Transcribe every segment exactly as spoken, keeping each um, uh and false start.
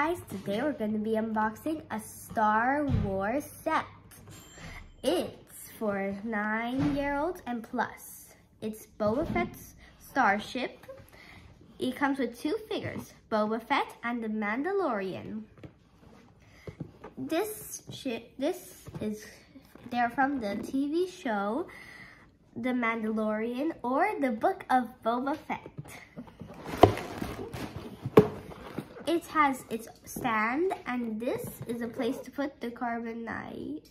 guys, today we're going to be unboxing a Star Wars set. It's for nine year olds and plus. It's Boba Fett's starship. It comes with two figures, Boba Fett and The Mandalorian. This ship, this is, they're from the T V show The Mandalorian or The Book of Boba Fett. It has its stand, and this is a place to put the carbonite.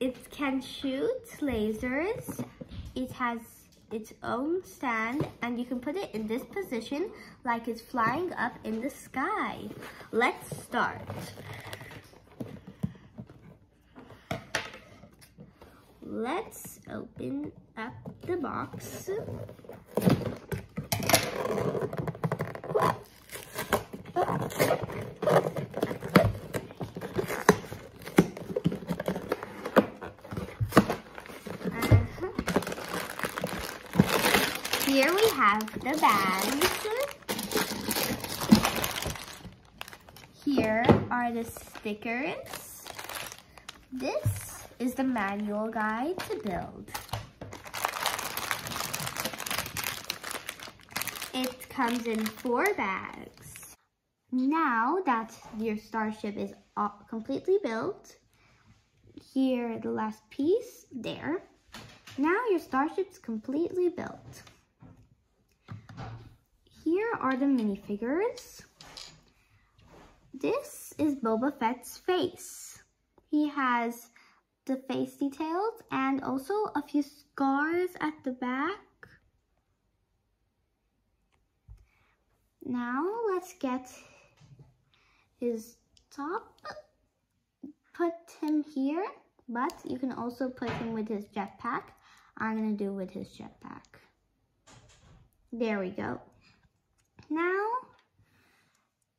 It can shoot lasers. It has its own stand, and you can put it in this position like it's flying up in the sky. Let's start. Let's open up the box. Here we have the bags. Here are the stickers. This is the manual guide to build. It comes in four bags. Now that your starship is all completely built, here the last piece there. Now your starship's completely built. Here are the minifigures. This is Boba Fett's face. He has the face details and also a few scars at the back. Now let's get his top. Put him here, but you can also put him with his jetpack. I'm gonna do with his jetpack. There we go. Now,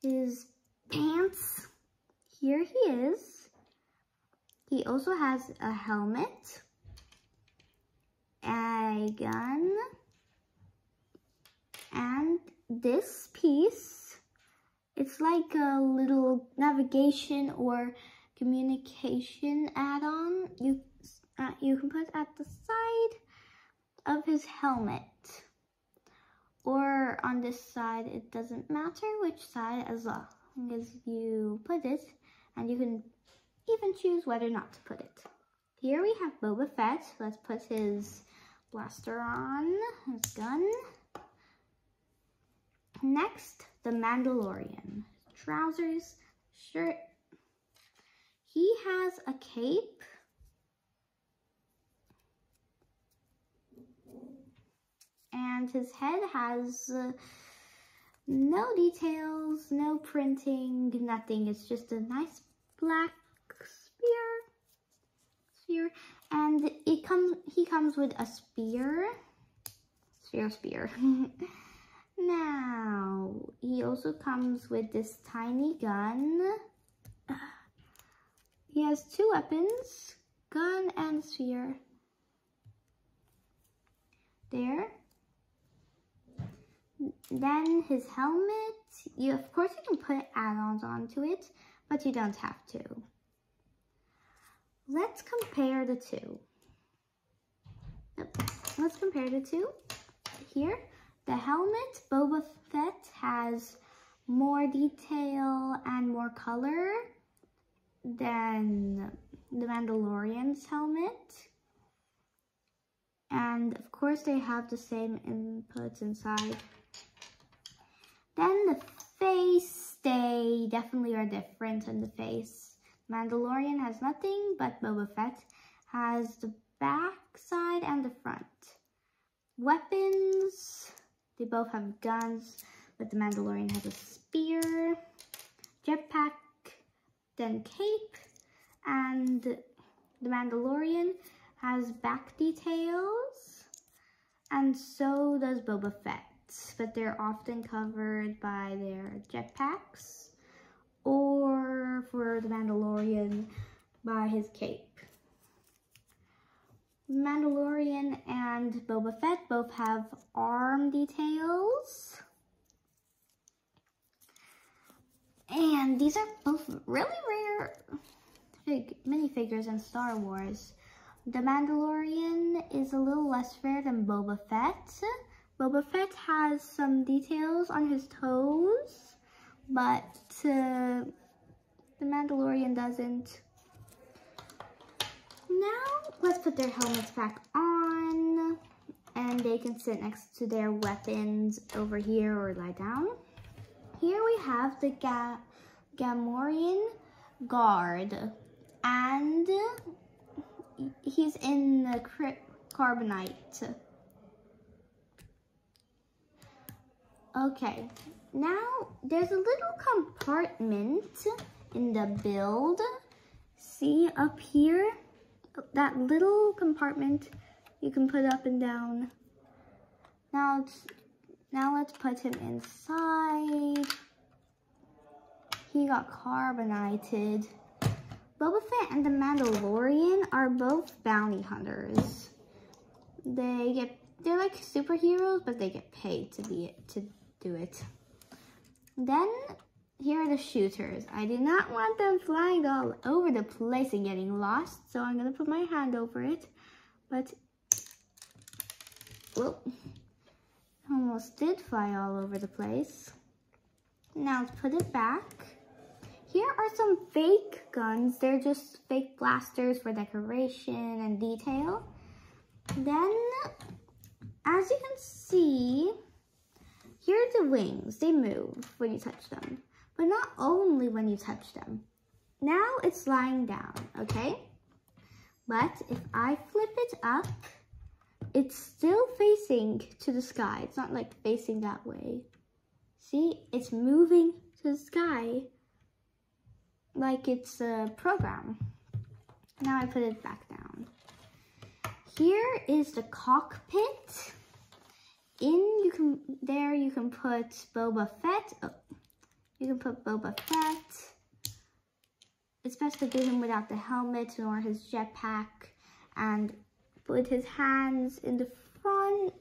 his pants, here he is. He also has a helmet, a gun, and this piece, it's like a little navigation or communication add-on. You, uh, you can put at the side of his helmet. Or on this side, it doesn't matter which side as long as you put it, and you can even choose whether or not to put it. Here we have Boba Fett. Let's put his blaster on, his gun. Next, the Mandalorian. Trousers, shirt. He has a cape. And his head has uh, no details, no printing, nothing. It's just a nice black spear. Spear, and it comes. He comes with a spear. Spear, spear. Now he also comes with this tiny gun. He has two weapons: gun and spear. There. Then his helmet, you of course you can put add-ons onto it, but you don't have to. Let's compare the two. Let's compare the two. Here, the helmet, Boba Fett has more detail and more color than the Mandalorian's helmet. And of course they have the same inputs inside. Then the face, they definitely are different in the face. Mandalorian has nothing, but Boba Fett has the back side and the front. Weapons, they both have guns, but the Mandalorian has a spear, jetpack, then cape, and the Mandalorian has back details, and so does Boba Fett. But they're often covered by their jetpacks, or for the Mandalorian, by his cape. Mandalorian and Boba Fett both have arm details. And these are both really rare fig minifigures in Star Wars. The Mandalorian is a little less rare than Boba Fett. Boba Fett has some details on his toes, but uh, the Mandalorian doesn't. Now, let's put their helmets back on, and they can sit next to their weapons over here or lie down. Here we have the Ga Gamorrean Guard, and he's in the carbonite. Okay, now there's a little compartment in the build. See up here? That little compartment you can put up and down. Now it's Now let's put him inside. He got carbonited. Boba Fett and the Mandalorian are both bounty hunters. They get they're like superheroes, but they get paid to be to do it. Then here are the shooters. I do not want them flying all over the place and getting lost, so I'm gonna put my hand over it. But whoa. Almost did fly all over the place. Now let's put it back. Here are some fake guns. They're just fake blasters for decoration and detail. Then, as you can see, here are the wings. They move when you touch them, but not only when you touch them. Now it's lying down, okay? But if I flip it up, it's still facing to the sky. It's not like facing that way. See, it's moving to the sky like it's a program. Now I put it back down. Here is the cockpit. In you can there you can put Boba Fett. Oh, you can put Boba Fett. It's best to do him without the helmet nor his jetpack, and with his hands in the front.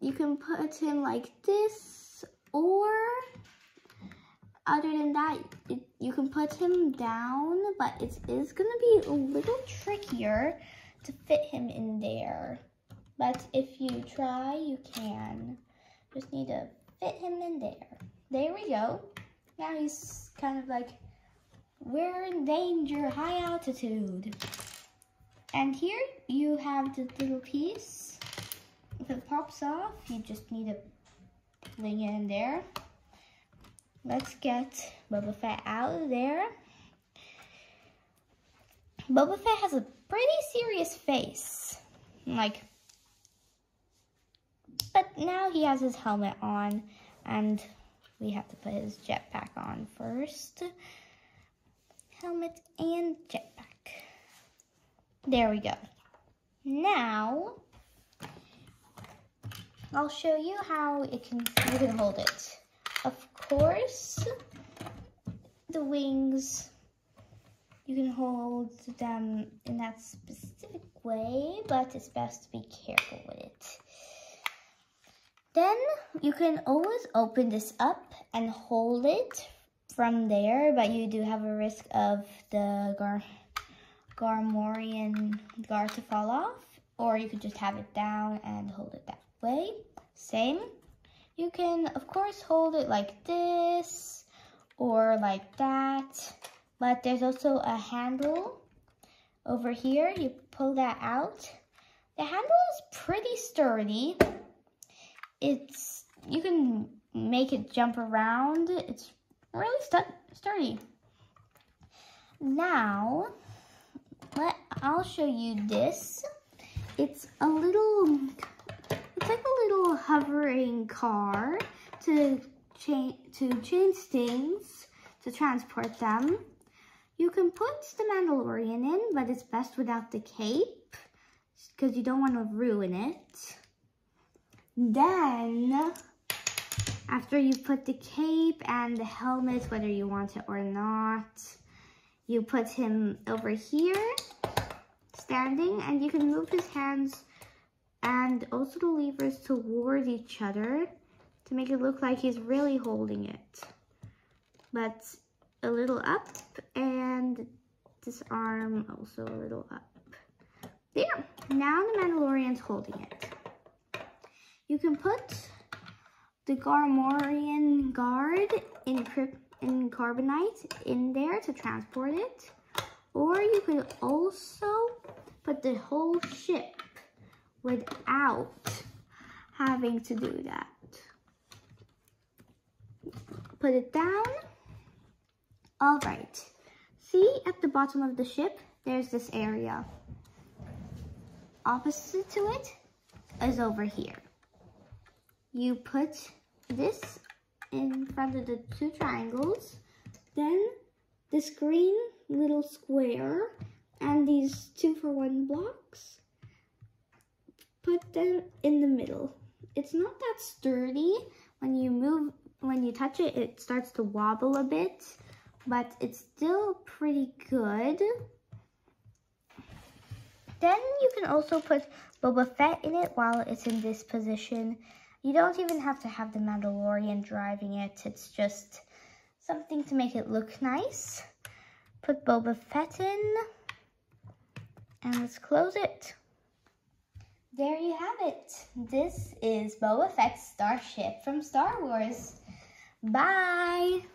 You can put him like this, or other than that, it, you can put him down, but it is gonna be a little trickier to fit him in there. But if you try, you can. Just need to fit him in there. There we go. Now he's kind of like, we're in danger, high altitude. And here you have the little piece. If it pops off, you just need to fling it in there. Let's get Boba Fett out of there. Boba Fett has a pretty serious face. Like, but now he has his helmet on, and we have to put his jetpack on first. Helmet and jetpack. There we go. Now, I'll show you how it can, you can hold it. Of course, the wings, you can hold them in that specific way, but it's best to be careful with it. Then, you can always open this up and hold it from there, but you do have a risk of the Gar Gamorrean Guard to fall off, or you could just have it down and hold it that way. Same. You can, of course, hold it like this, or like that, but there's also a handle over here. You pull that out. The handle is pretty sturdy. It's, you can make it jump around. It's really stu sturdy. Now, let, I'll show you this. It's a little, it's like a little hovering car to change to change things, to transport them. You can put the Mandalorian in, but it's best without the cape because you don't want to ruin it. Then, after you put the cape and the helmet, whether you want it or not, you put him over here, standing, and you can move his hands and also the levers towards each other to make it look like he's really holding it. But a little up, and this arm also a little up. There, now the Mandalorian's holding it. You can put the Gamorrean Guard in, in carbonite in there to transport it. Or you could also put the whole ship without having to do that. Put it down. All right. See, at the bottom of the ship, there's this area. Opposite to it is over here. You put this in front of the two triangles, then this green little square and these two for one blocks, put them in the middle. It's not that sturdy. When you move, when you touch it, it starts to wobble a bit, but it's still pretty good. Then you can also put Boba Fett in it while it's in this position. You don't even have to have the Mandalorian driving it. It's just something to make it look nice. Put Boba Fett in. And let's close it. There you have it. This is Boba Fett's starship from Star Wars. Bye!